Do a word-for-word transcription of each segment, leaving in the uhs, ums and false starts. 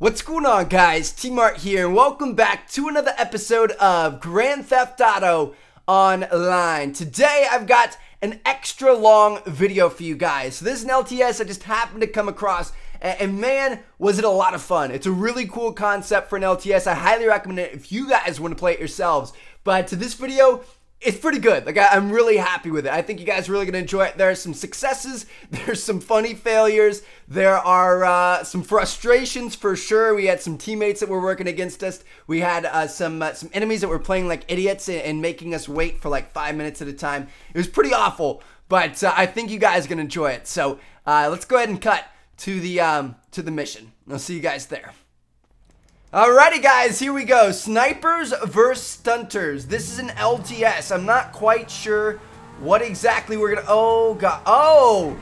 What's going on, guys? Tmart here, and welcome back to another episode of Grand Theft Auto Online. Today, I've got an extra long video for you guys. So this is an L T S I just happened to come across, and man, was it a lot of fun. It's a really cool concept for an L T S. I highly recommend it if you guys want to play it yourselves. But to this video, it's pretty good. Like, I, I'm really happy with it. I think you guys are really going to enjoy it. There are some successes. There's some funny failures. There are uh, some frustrations for sure. We had some teammates that were working against us. We had uh, some uh, some enemies that were playing like idiots and, and making us wait for like five minutes at a time. It was pretty awful, but uh, I think you guys are going to enjoy it. So uh, let's go ahead and cut to the, um, to the mission. I'll see you guys there. Alrighty, guys, here we go. Snipers versus stunters. This is an L T S. I'm not quite sure what exactly we're gonna... Oh, God. Oh!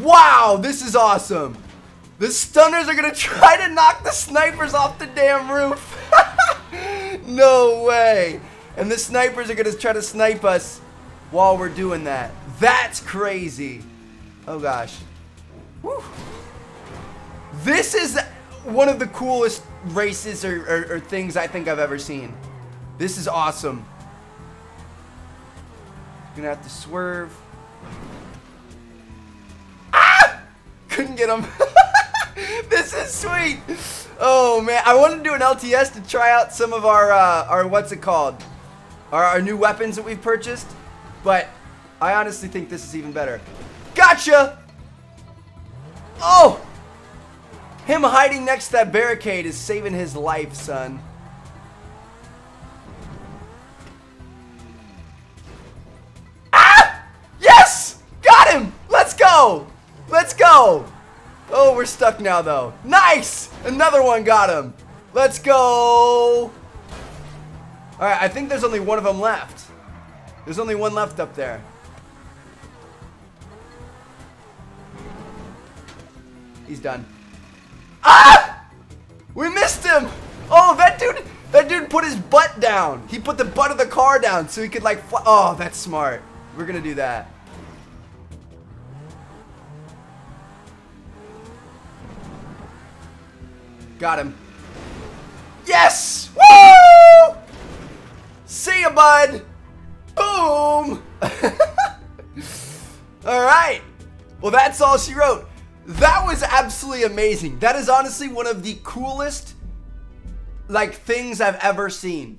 Wow, this is awesome. The stunners are gonna try to knock the snipers off the damn roof. No way. And the snipers are gonna try to snipe us while we're doing that. That's crazy. Oh, gosh. Whew. This is one of the coolest races or, or, or things I think I've ever seen. This is awesome. Gonna have to swerve. Ah! Couldn't get him. This is sweet. Oh man, I wanted to do an L T S to try out some of our uh, our what's it called? Our, our new weapons that we've purchased, but I honestly think this is even better. Gotcha. Oh. Him hiding next to that barricade is saving his life, son. Ah! Yes! Got him! Let's go! Let's go! Oh, we're stuck now, though. Nice! Another one got him. Let's go! Alright, I think there's only one of them left. There's only one left up there. He's done. Ah! We missed him! Oh, that dude, that dude put his butt down. He put the butt of the car down so he could like fly. Oh, that's smart. We're gonna do that. Got him. Yes! Woo! See ya, bud! Boom! Alright. Well, that's all she wrote. That was absolutely amazing. That is honestly one of the coolest, like, things I've ever seen.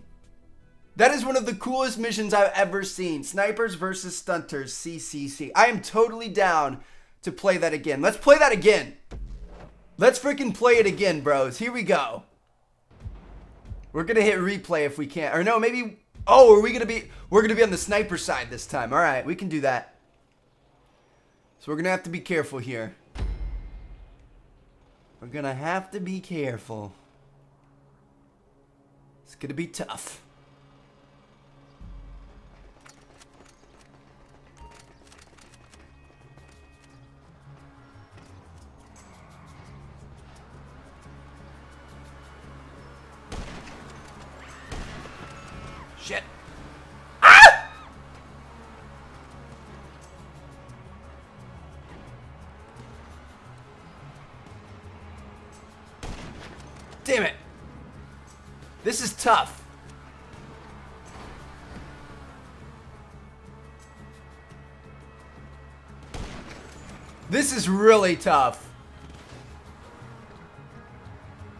That is one of the coolest missions I've ever seen. Snipers versus stunters, C C C. I am totally down to play that again. Let's play that again. Let's freaking play it again, bros. Here we go. We're going to hit replay if we can. Or no, maybe, oh, are we going to be, we're going to be on the sniper side this time. All right, we can do that. So we're going to have to be careful here. We're gonna have to be careful. It's gonna be tough. Shit. Ah! Damn it. This is tough. This is really tough.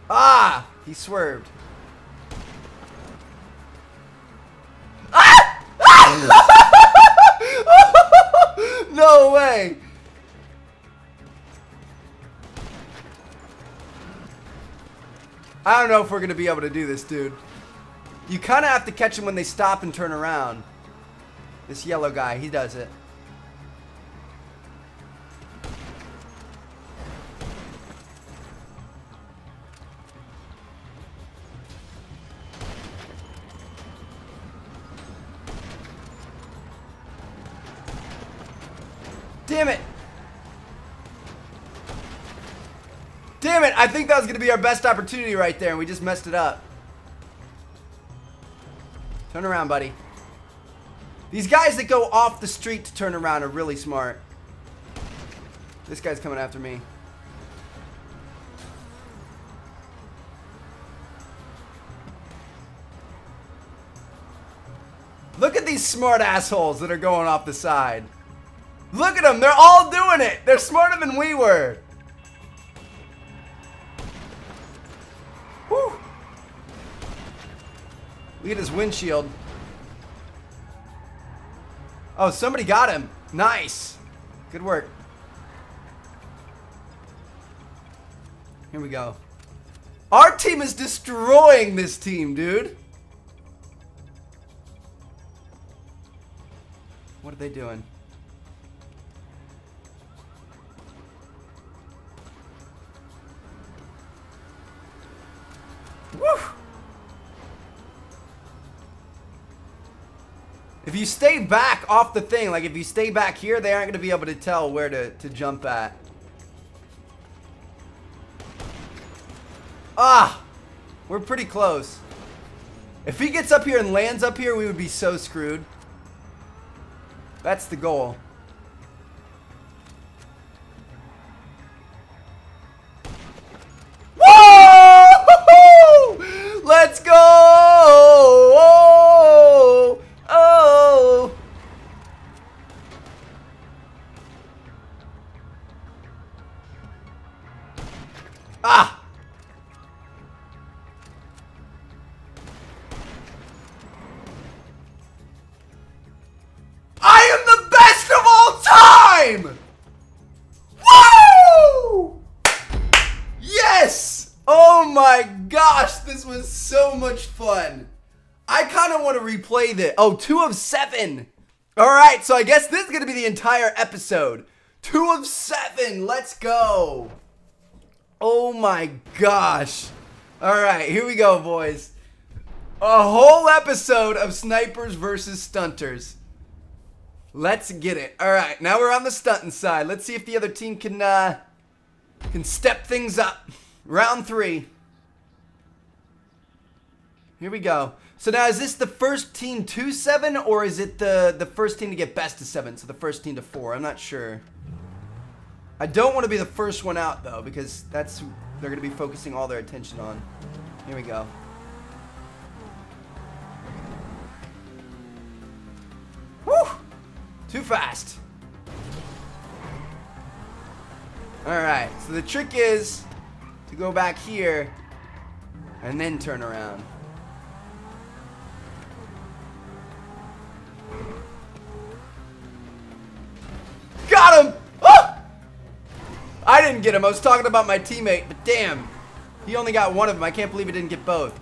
Ah, he swerved. Ah! Ah! No way. I don't know if we're going to be able to do this, dude. You kind of have to catch them when they stop and turn around. This yellow guy, he does it. Damn it. Damn it, I think that was going to be our best opportunity right there, and we just messed it up. Turn around, buddy. These guys that go off the street to turn around are really smart. This guy's coming after me. Look at these smart assholes that are going off the side. Look at them, they're all doing it. They're smarter than we were. Whew. Look at his windshield. Oh, somebody got him. Nice. Good work. Here we go. Our team is destroying this team, dude. What are they doing? Woo! If you stay back off the thing, like if you stay back here, they aren't going to be able to tell where to, to jump at. Ah! We're pretty close. If he gets up here and lands up here, we would be so screwed. That's the goal. Whoa! Let's go! Oh! Oh! Ah! So much fun. I kind of want to replay this. Oh, two of seven. All right, so I guess this is going to be the entire episode. Two of seven. Let's go. Oh my gosh. All right, here we go, boys. A whole episode of snipers versus stunters. Let's get it. All right, now we're on the stunting side. Let's see if the other team can uh, can step things up. Round three. Here we go. So now is this the first team to seven, or is it the, the first team to get best of seven? So the first team to four. I'm not sure. I don't want to be the first one out, though, because that's who they're going to be focusing all their attention on. Here we go. Woo! Too fast. All right. So the trick is to go back here and then turn around. Got him! Oh! I didn't get him. I was talking about my teammate, but damn. He only got one of them. I can't believe he didn't get both.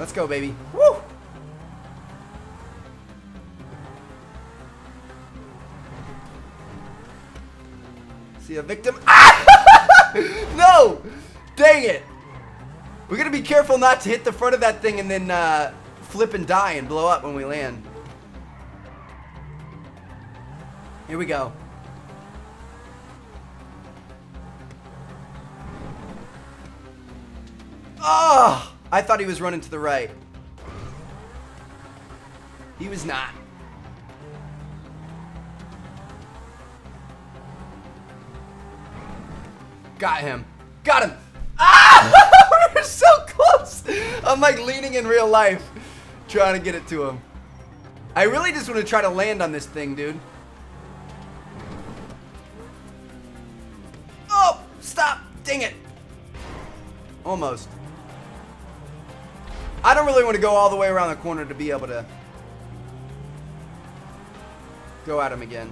Let's go, baby. Woo! See a victim? Ah! No! Dang it! We're gonna be careful not to hit the front of that thing and then, uh... flip and die and blow up when we land. Here we go. Oh, I thought he was running to the right. He was not. Got him. Got him. Ah! We're so close. I'm like leaning in real life, trying to get it to him. I really just want to try to land on this thing, dude. Oh, stop. Dang it. Almost. I don't really want to go all the way around the corner to be able to go at him again.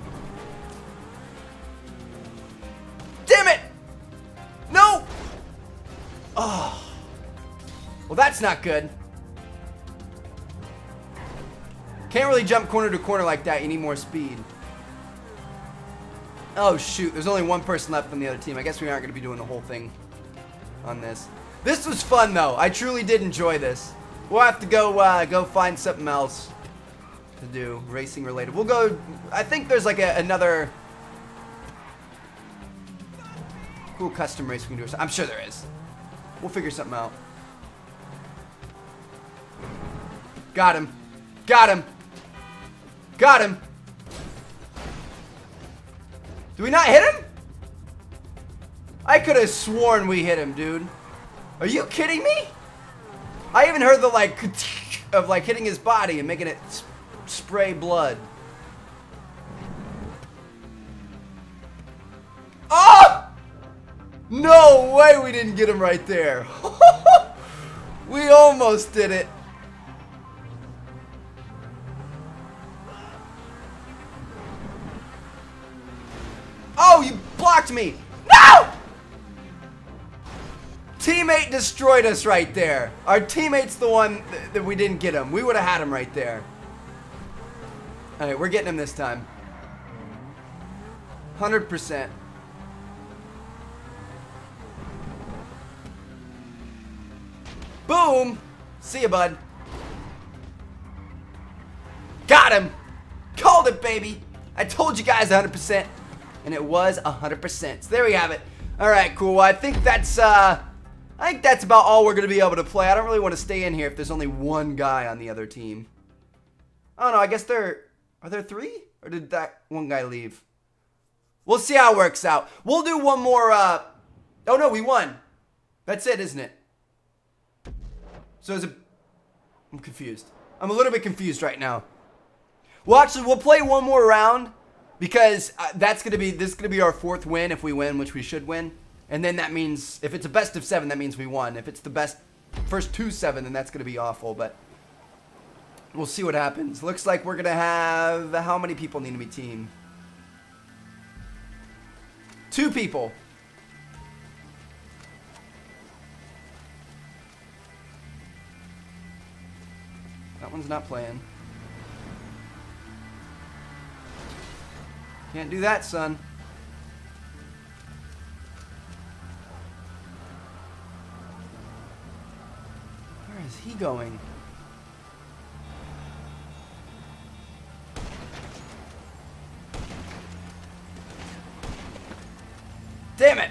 Damn it. No. Oh. Well, that's not good. Can't really jump corner to corner like that. You need more speed. Oh, shoot. There's only one person left on the other team. I guess we aren't going to be doing the whole thing on this. This was fun, though. I truly did enjoy this. We'll have to go uh, go find something else to do, racing related. We'll go... I think there's, like, a, another cool custom race we can do. I'm sure there is. We'll figure something out. Got him. Got him. Got him. Do we not hit him? I could have sworn we hit him, dude. Are you kidding me? I even heard the like of like hitting his body and making it sp spray blood. Oh! No way we didn't get him right there. We almost did it. Oh, you blocked me. No! Teammate destroyed us right there. Our teammate's the one th that we didn't get him. We would have had him right there. All right, we're getting him this time. one hundred percent. Boom. See ya, bud. Got him. Called it, baby. I told you guys one hundred percent. And it was one hundred percent. So there we have it. All right, cool. I think that's... uh. I think that's about all we're going to be able to play. I don't really want to stay in here if there's only one guy on the other team. Oh, no, I guess there... Are there three? Or did that one guy leave? We'll see how it works out. We'll do one more... Uh, oh, no, we won. That's it, isn't it? So is it... I'm confused. I'm a little bit confused right now. Well, actually, we'll play one more round because uh, that's going to be... This is going to be our fourth win if we win, which we should win. And then that means, if it's a best of seven, that means we won. If it's the best first two seven, then that's going to be awful. But we'll see what happens. Looks like we're going to have, how many people need to be team? Two people. That one's not playing. Can't do that, son. Is he going? Damn it!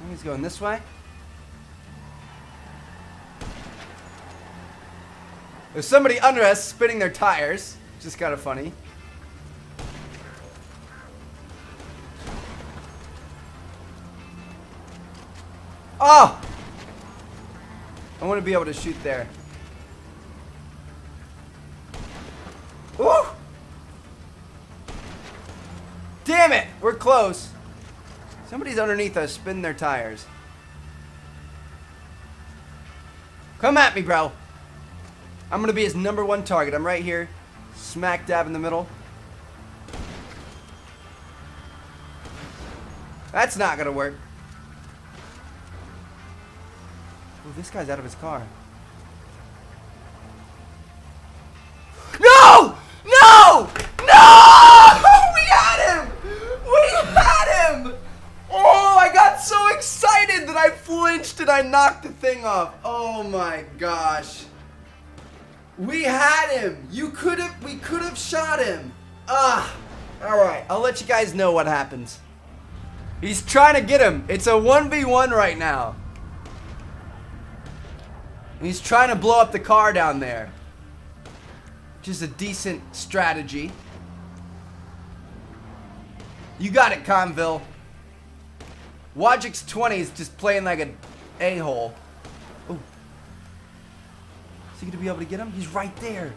Now he's going this way. There's somebody under us spinning their tires, which is kind of funny. Oh! I want to be able to shoot there. Woo! Damn it! We're close. Somebody's underneath us spinning their tires. Come at me, bro. I'm going to be his number one target. I'm right here. Smack dab in the middle. That's not going to work. Ooh, this guy's out of his car. No! No! No! We had him! We had him! Oh, I got so excited that I flinched and I knocked the thing off. Oh my gosh. We had him. You could have, we could have shot him. Ah. Alright, I'll let you guys know what happens. He's trying to get him. It's a one v one right now. He's trying to blow up the car down there. Which is a decent strategy. You got it, Conville. Wojcik twenty is just playing like an a-hole. Oh. Is he going to be able to get him? He's right there.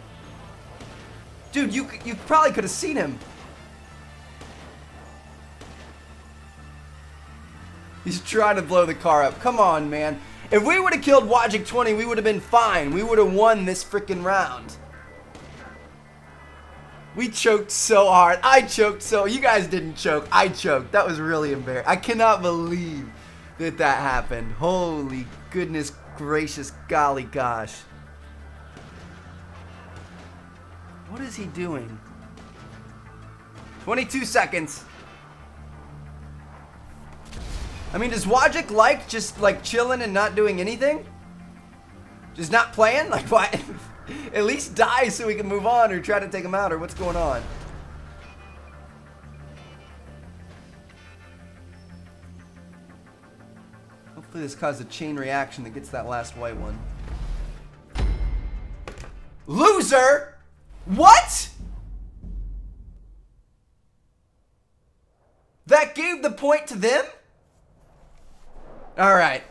Dude, you, you probably could have seen him. He's trying to blow the car up. Come on, man. If we would have killed Wojcik twenty, we would have been fine. We would have won this freaking round. We choked so hard. I choked so... You guys didn't choke. I choked. That was really embarrassing. I cannot believe that that happened. Holy goodness gracious golly gosh. What is he doing? twenty-two seconds. I mean, does Wojcik like just like chilling and not doing anything? Just not playing? Like, why? At least die so we can move on or try to take him out or what's going on? Hopefully this caused a chain reaction that gets that last white one. Loser! What? That gave the point to them? All right.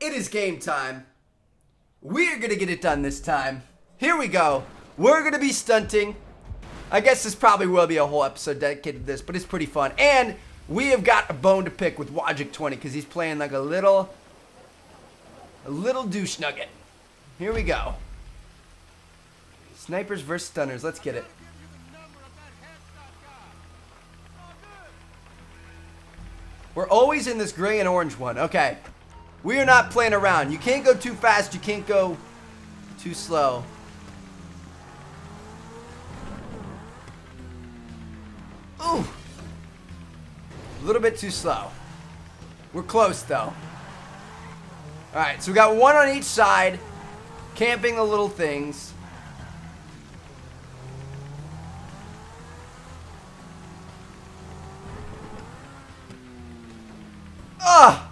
It is game time. We're gonna get it done this time. Here we go. We're gonna be stunting. I guess this probably will be a whole episode dedicated to this, but it's pretty fun. And we have got a bone to pick with Wojcik twenty because he's playing like a little, a little douche nugget. Here we go. Snipers versus stunners. Let's get it. We're always in this gray and orange one. Okay. We are not playing around. You can't go too fast. You can't go too slow. Ooh. A little bit too slow. We're close, though. Alright, so we got one on each side. Camping the little things. Ugh!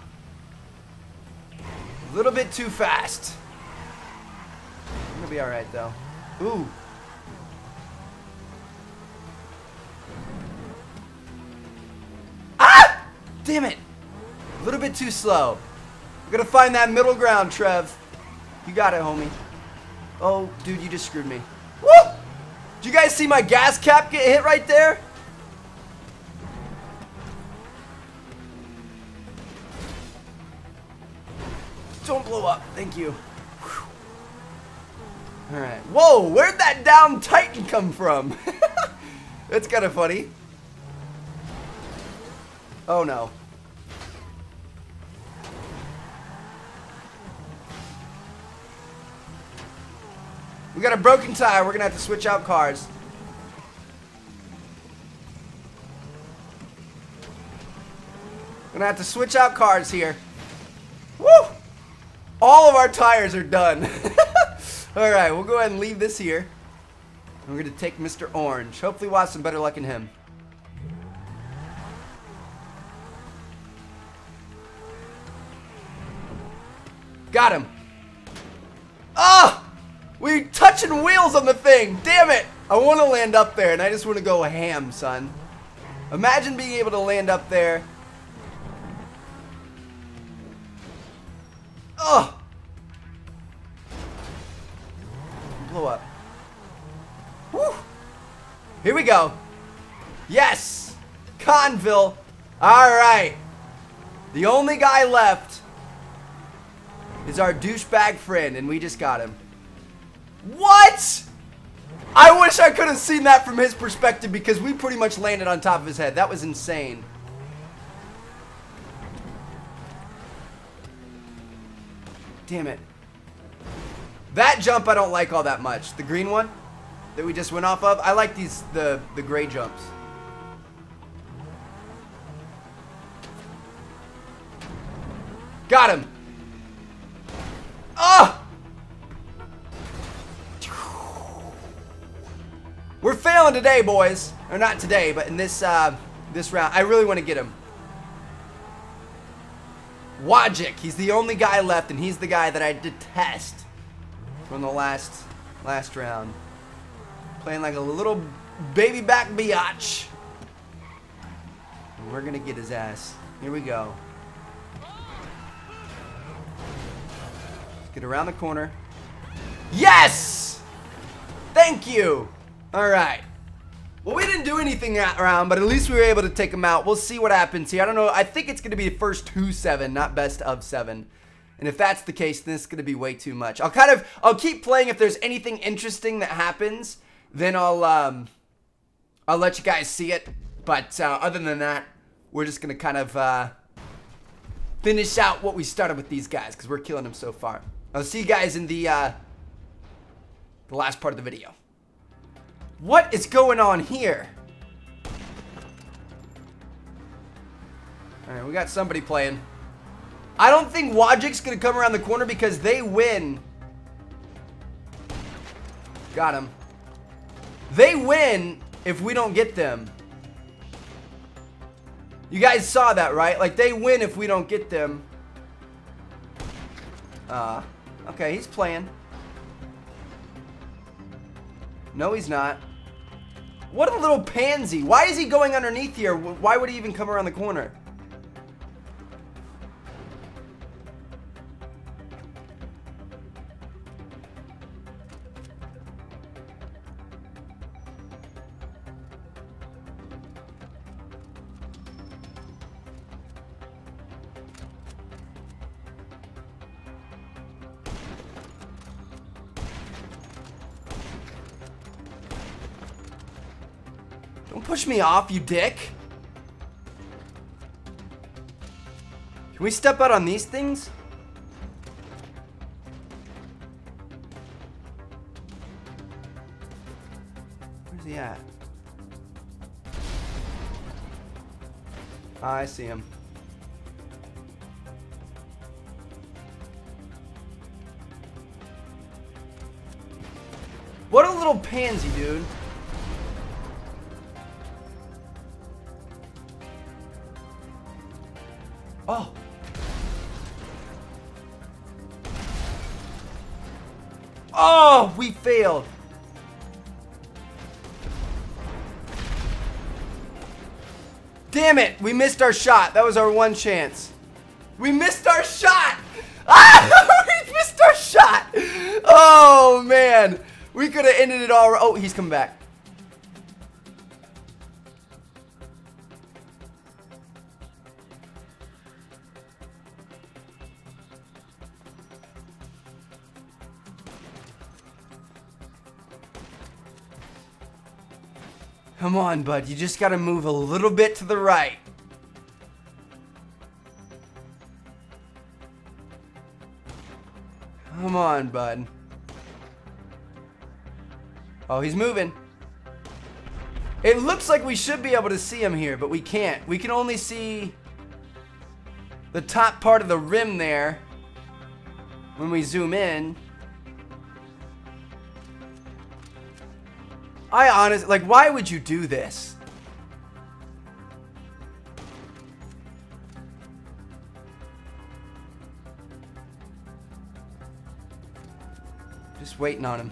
A little bit too fast. I'm gonna be alright, though. Ooh. Damn it. A little bit too slow. We're going to find that middle ground, Trev. You got it, homie. Oh, dude, you just screwed me. Woo! Did you guys see my gas cap get hit right there? Don't blow up. Thank you. Whew. All right. Whoa, where'd that down Titan come from? That's kind of funny. Oh, no. We got a broken tire. We're going to have to switch out cars. We're going to have to switch out cars here. Woo! All of our tires are done. All right, we'll go ahead and leave this here. And we're going to take Mister Orange. Hopefully, we'll have some better luck in him. Got him. Oh! We're touching wheels on the thing. Damn it. I want to land up there, and I just want to go ham, son. Imagine being able to land up there. Oh! Blow up. Woo! Here we go. Yes! Conville. All right. The only guy left is our douchebag friend, and we just got him. What? I wish I could have seen that from his perspective because we pretty much landed on top of his head. That was insane. Damn it. That jump I don't like all that much. The green one that we just went off of. I like these the, the gray jumps. Got him. Oh! We're failing today, boys. Or not today, but in this uh, this round. I really want to get him. Wojcik. He's the only guy left, and he's the guy that I detest from the last last round. Playing like a little baby back biatch. We're going to get his ass. Here we go. Get around the corner. Yes! Thank you. All right. Well, we didn't do anything that round, but at least we were able to take him out. We'll see what happens here. I don't know. I think it's going to be the first two seven, not best of seven. And if that's the case, then it's going to be way too much. I'll kind of, I'll keep playing. If there's anything interesting that happens, then I'll, um, I'll let you guys see it. But uh, other than that, we're just going to kind of uh, finish out what we started with these guys because we're killing them so far. I'll see you guys in the, uh, the last part of the video. What is going on here? All right, we got somebody playing. I don't think Wojcik's going to come around the corner because they win. Got him. They win if we don't get them. You guys saw that, right? Like, they win if we don't get them. Uh... Okay, he's playing. No, he's not. What a little pansy. Why is he going underneath here? Why would he even come around the corner? Don't push me off, you dick. Can we step out on these things? Where's he at? I see him. What a little pansy, dude. Oh. Oh, we failed. Damn it, we missed our shot. That was our one chance. We missed our shot. Ah, we missed our shot. Oh, man. We could have ended it all. Oh, he's coming back. Come on, bud. You just got to move a little bit to the right. Come on, bud. Oh, he's moving. It looks like we should be able to see him here, but we can't. We can only see the top part of the rim there when we zoom in. I honestly, like, why would you do this? Just waiting on him.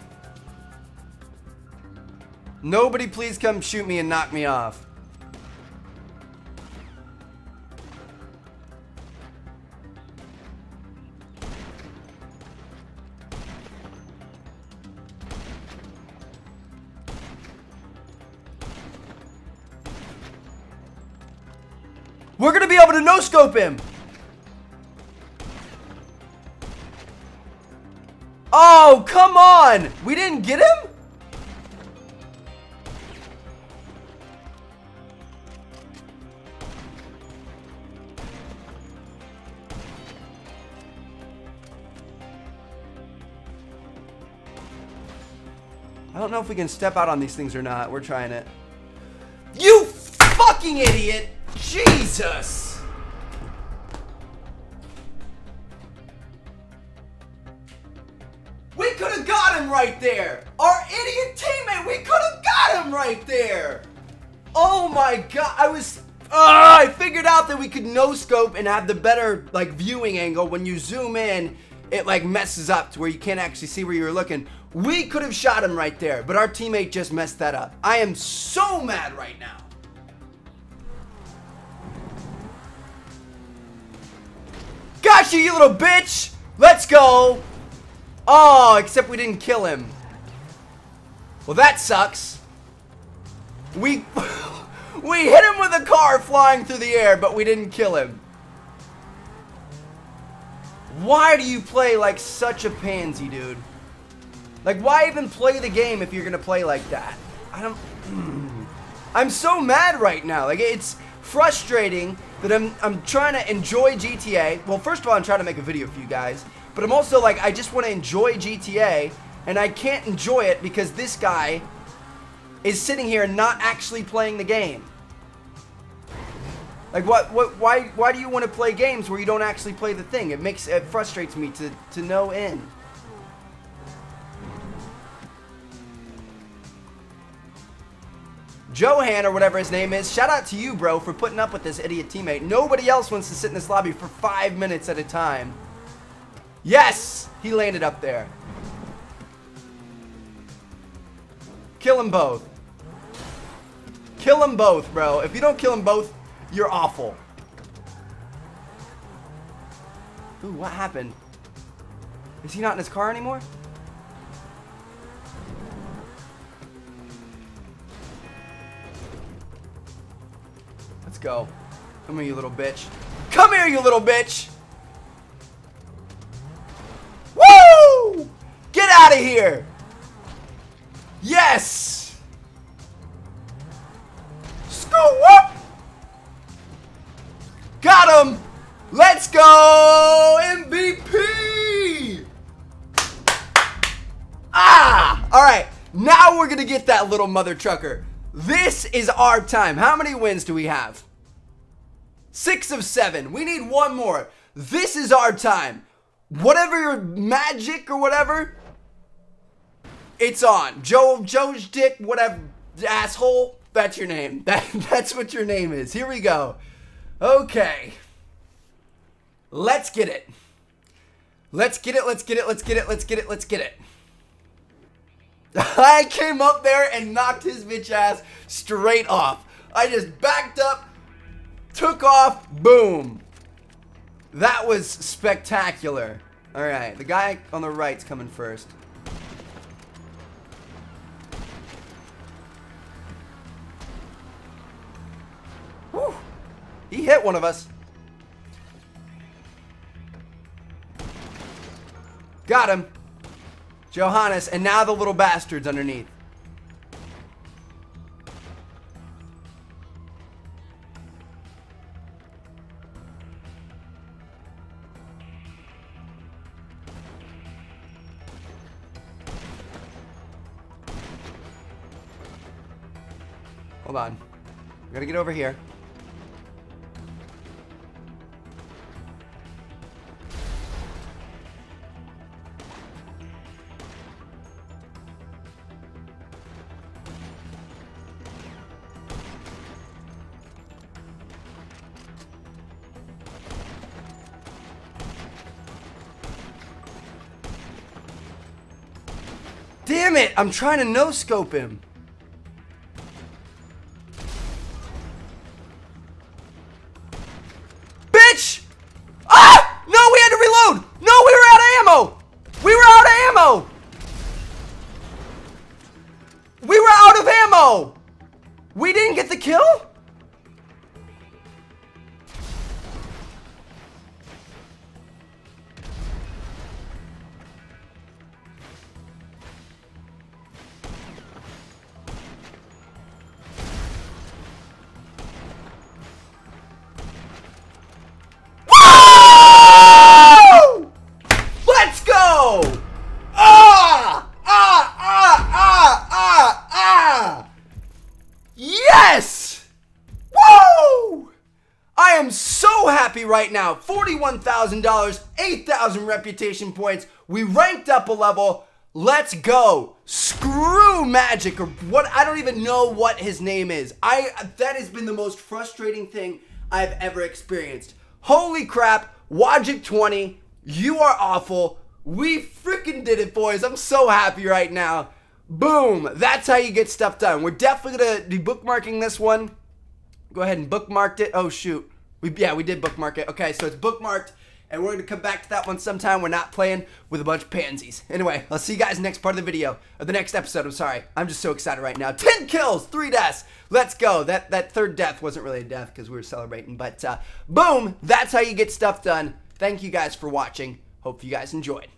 Nobody please come shoot me and knock me off. We're gonna be able to no-scope him. Oh, come on. We didn't get him? I don't know if we can step out on these things or not. We're trying it. You fucking idiot! Jesus! We could have got him right there! Our idiot teammate, we could have got him right there! Oh my god, I was... Uh, I figured out that we could no-scope and have the better, like, viewing angle. When you zoom in, it, like, messes up to where you can't actually see where you're looking. We could have shot him right there, but our teammate just messed that up. I am so mad right now. Got you, you little bitch. Let's go. Oh, except we didn't kill him. Well, that sucks. We we hit him with a car flying through the air, but we didn't kill him. Why do you play like such a pansy, dude? Like, why even play the game if you're gonna play like that? I don't... I'm so mad right now. Like, it's frustrating that I'm, I'm trying to enjoy G T A. Well, first of all, I'm trying to make a video for you guys. But I'm also, like, I just want to enjoy G T A. And I can't enjoy it because this guy is sitting here and not actually playing the game. Like, what, what, why, why do you want to play games where you don't actually play the thing? It makes, it frustrates me to, to no end. Johan, or whatever his name is, shout out to you, bro, for putting up with this idiot teammate. Nobody else wants to sit in this lobby for five minutes at a time. Yes! He landed up there. Kill them both. Kill them both, bro. If you don't kill them both, you're awful. Ooh, what happened? Is he not in his car anymore? Let's go. Come here, you little bitch. Come here, you little bitch! Woo! Get out of here! Yes! little mother trucker. This is our time. How many wins do we have? Six of seven. We need one more. This is our time. Whatever your magic or whatever, it's on. Joe, Joe's dick, whatever, asshole. That's your name. That, that's what your name is. Here we go. Okay. Let's get it. Let's get it, let's get it, let's get it, let's get it, let's get it. I came up there and knocked his bitch ass straight off. I just backed up, took off, boom. That was spectacular. All right, the guy on the right's coming first. Whew. He hit one of us. Got him. Johannes, and now the little bastard's underneath. Hold on. We're gonna get over here. Damn it! I'm trying to no-scope him. Bitch! Ah! No, we had to reload! No, we were out of ammo! We were out of ammo! We were out of ammo! We didn't get the kill? Right now, forty-one thousand dollars, eight thousand reputation points. We ranked up a level. Let's go. Screw Magic or what? I don't even know what his name is. I that has been the most frustrating thing I've ever experienced. Holy crap, Wojcik twenty, you are awful. We freaking did it, boys. I'm so happy right now. Boom. That's how you get stuff done. We're definitely gonna be bookmarking this one. Go ahead and bookmarked it. Oh shoot. We, yeah, we did bookmark it. Okay, so it's bookmarked, and we're going to come back to that one sometime. We're not playing with a bunch of pansies. Anyway, I'll see you guys next part of the video, or the next episode, I'm sorry. I'm just so excited right now. ten kills, three deaths. Let's go. That that third death wasn't really a death because we were celebrating, but uh, boom, that's how you get stuff done. Thank you guys for watching. Hope you guys enjoyed.